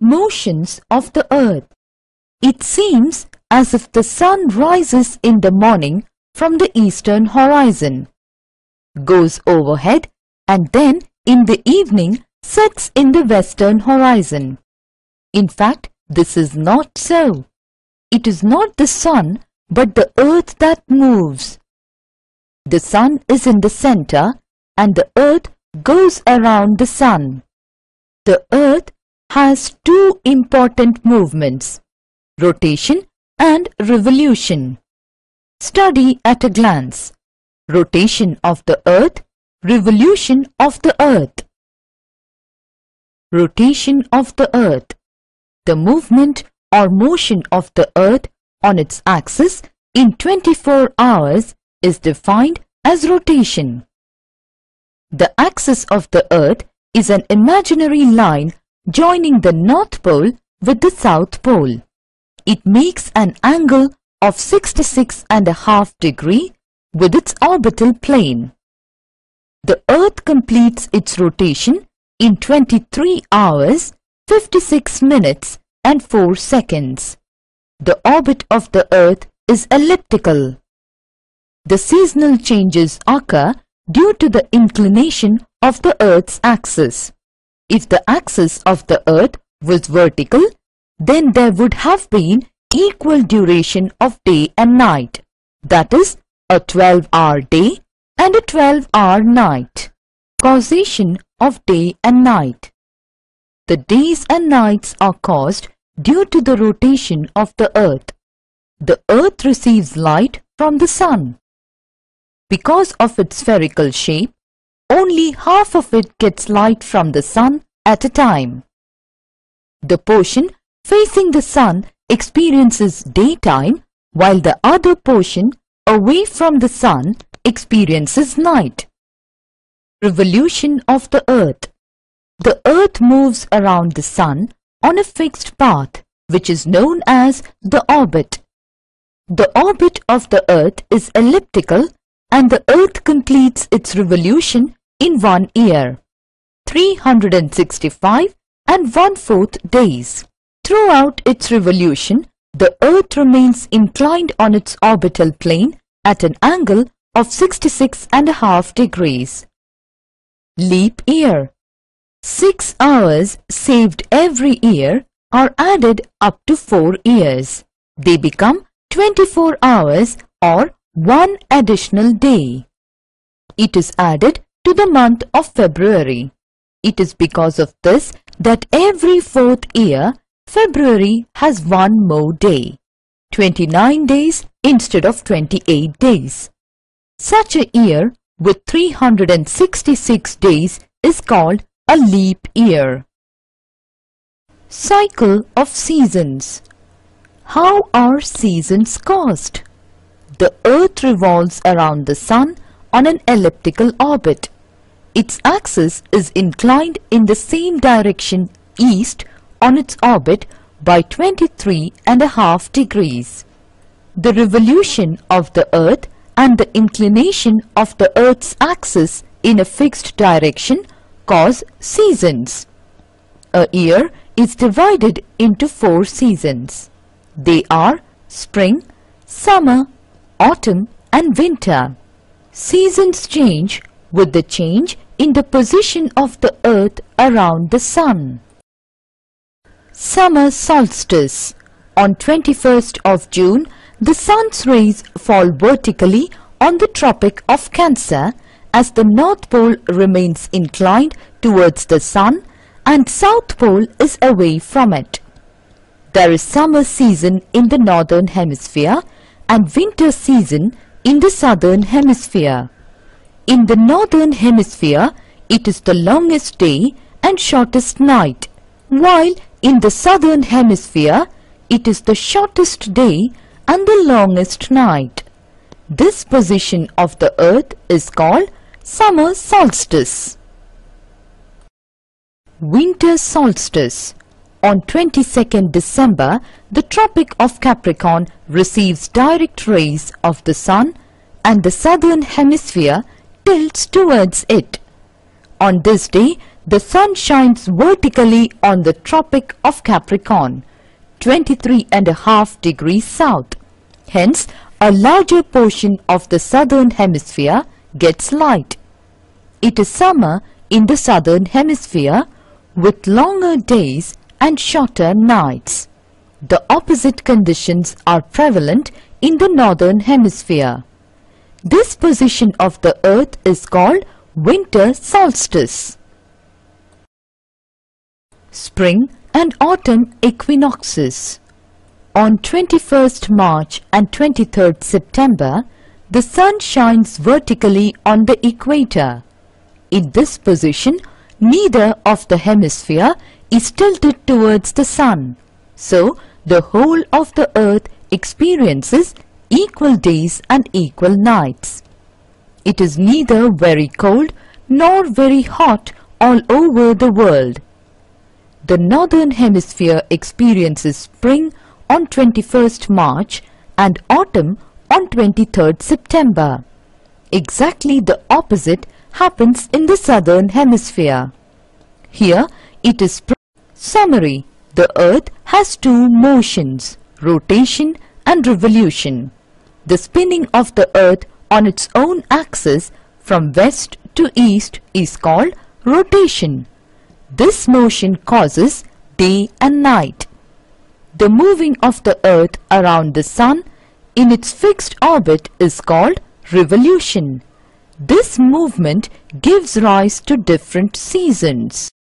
Motions of the earth. It seems as if the sun rises in the morning from the eastern horizon, goes overhead, and then in the evening sets in the western horizon. In fact, this is not so. It is not the sun, but the earth that moves. The sun is in the center, and the earth goes around the sun. The earth has two important movements: rotation and revolution. Study at a glance. Rotation of the earth, revolution of the earth. Rotation of the earth. The movement or motion of the earth on its axis in 24 hours is defined as rotation. The axis of the earth is an imaginary line joining the North Pole with the South Pole. It makes an angle of 66.5 degrees with its orbital plane. The earth completes its rotation in 23 hours, 56 minutes and 4 seconds. The orbit of the earth is elliptical. The seasonal changes occur due to the inclination of the earth's axis. If the axis of the earth was vertical, then there would have been equal duration of day and night, that is, a 12-hour day and a 12-hour night. Causation of day and night. The days and nights are caused due to the rotation of the earth. The earth receives light from the sun. Because of its spherical shape, only half of it gets light from the sun at a time. The portion facing the sun experiences daytime, while the other portion away from the sun experiences night. Revolution of the earth. The earth moves around the sun on a fixed path, which is known as the orbit. The orbit of the earth is elliptical, and the earth completes its revolution in 1 year, 365 1/4 days. Throughout its revolution, the earth remains inclined on its orbital plane at an angle of 66.5 degrees. Leap year. 6 hours saved every year are added up to 4 years. They become 24 hours or 1 additional day. It is added to the month of February. It is because of this that every 4th year, February has 1 more day, 29 days instead of 28 days. Such a year with 366 days is called a leap year. Cycle of seasons. How are seasons caused? The earth revolves around the sun on an elliptical orbit. Its axis is inclined in the same direction, east, on its orbit by 23.5 degrees. The revolution of the earth and the inclination of the earth's axis in a fixed direction cause seasons. A year is divided into 4 seasons. They are spring, summer, autumn and winter. Seasons change with the change in the position of the earth around the sun. Summer solstice. On 21st of June, the sun's rays fall vertically on the Tropic of Cancer, as the North Pole remains inclined towards the sun and South Pole is away from it. There is summer season in the Northern Hemisphere and winter season in the Southern Hemisphere. In the Northern Hemisphere, it is the longest day and shortest night, while in the Southern Hemisphere, it is the shortest day and the longest night. This position of the earth is called summer solstice. Winter solstice. On 22nd December, the Tropic of Capricorn receives direct rays of the sun and the Southern Hemisphere tilts towards it. On this day, The sun shines vertically on the Tropic of Capricorn, 23.5 degrees south. Hence, a larger portion of the southern hemisphere gets light. It is summer in the southern hemisphere with longer days and shorter nights. The opposite conditions are prevalent in the northern hemisphere. This position of the earth is called winter solstice. Spring and autumn equinoxes. On 21st March and 23rd September, the sun shines vertically on the equator. In this position, neither of the hemisphere is tilted towards the sun. So, the whole of the earth experiences equal days and equal nights. It is neither very cold nor very hot all over the world. The northern hemisphere experiences spring on 21st March and autumn on 23rd September. Exactly the opposite happens in the southern hemisphere. Here it is spring. Summary: the earth has two motions, rotation and revolution. The spinning of the earth on its own axis from west to east is called rotation. This motion causes day and night. The moving of the earth around the sun in its fixed orbit is called revolution. This movement gives rise to different seasons.